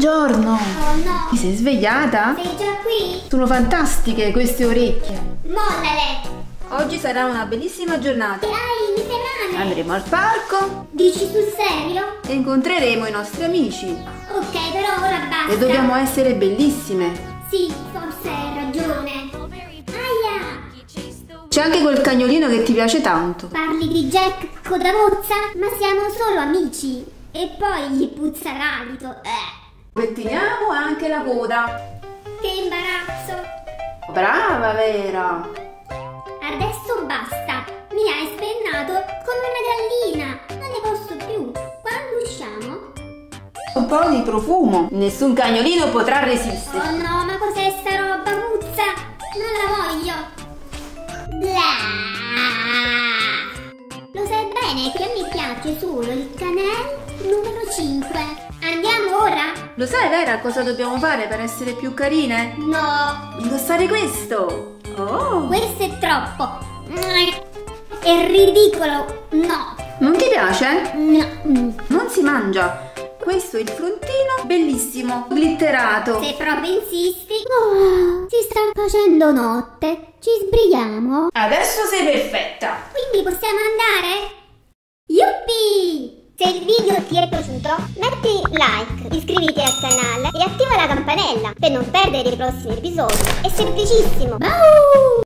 Buongiorno. Oh no. Ti sei svegliata? Sei già qui? Sono fantastiche queste orecchie. Mollale. Oggi sarà una bellissima giornata. Dai, mi fai male. Andremo al parco. Dici sul serio? E incontreremo i nostri amici. Ok, però ora basta. E dobbiamo essere bellissime. Sì, forse hai ragione. Aia. C'è anche quel cagnolino che ti piace tanto. Parli di Jack Codavozza? Ma siamo solo amici. E poi gli puzza l'alito. Pettiniamo anche la coda. Che imbarazzo. Brava Vera. Adesso basta. Mi hai spennato come una gallina. Non ne posso più. Quando usciamo? Un po' di profumo. Nessun cagnolino potrà resistere. Oh no, ma cos'è sta roba? Puzza. Non la voglio. Blah. Lo sai bene che mi piace solo il canale numero 5. Andiamo ora? Lo sai Vera cosa dobbiamo fare per essere più carine? No! Indossare questo! Oh! Questo è troppo! È ridicolo! No! Non ti piace? No! Non si mangia! Questo è il frontino bellissimo, glitterato! Se proprio insisti... Oh, si sta facendo notte! Ci sbrighiamo! Adesso sei perfetta! Quindi possiamo andare? Yuppie! Se il video ti è piaciuto, metti like, iscriviti al canale e attiva la campanella per non perdere i prossimi episodi. È semplicissimo! Bye!